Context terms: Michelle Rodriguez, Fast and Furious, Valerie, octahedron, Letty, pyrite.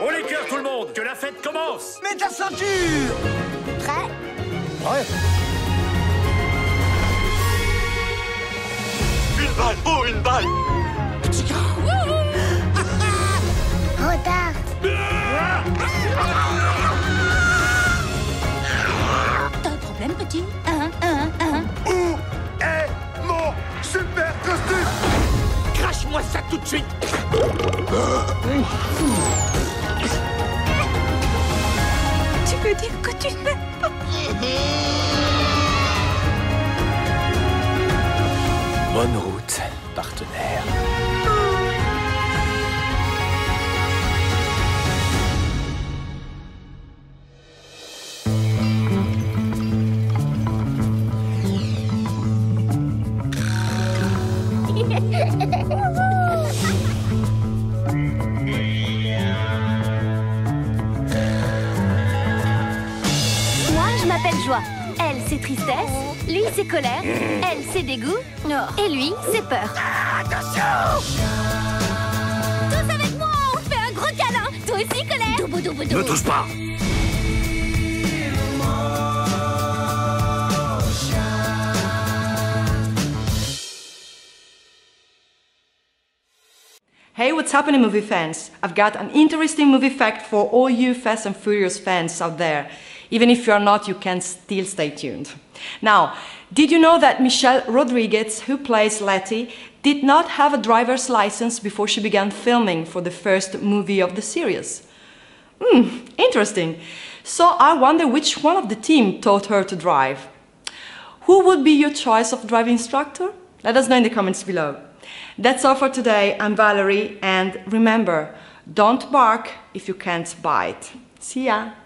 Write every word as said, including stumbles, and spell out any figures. Au liqueur, tout le monde, que la fête commence. Mets ta ceinture. Prêt? Prêt. Une balle, oh, une balle. Petit gars. Retard. T'as un problème, petit? Un, un, un. Où est mon super costume? Crache-moi ça tout de suite. Tu peux dire que tu ne m'aimes pas. Bonne route, partenaire. Joie. Elle, c'est tristesse. Lui, c'est colère. Elle, c'est dégoût. Non. Et lui, c'est peur. Ah, attention! Tous avec moi, on fait un gros câlin. Toi aussi, colère. Doubou, doubou, doubou. Ne touche pas. Hey, what's happening, movie fans? I've got an interesting movie fact for all you Fast and Furious fans out there. Even if you are not, you can still stay tuned. Now, did you know that Michelle Rodriguez, who plays Letty, did not have a driver's license before she began filming for the first movie of the series? Hmm, interesting. So I wonder which one of the team taught her to drive. Who would be your choice of driving instructor? Let us know in the comments below. That's all for today. I'm Valerie, and remember, don't bark if you can't bite. See ya!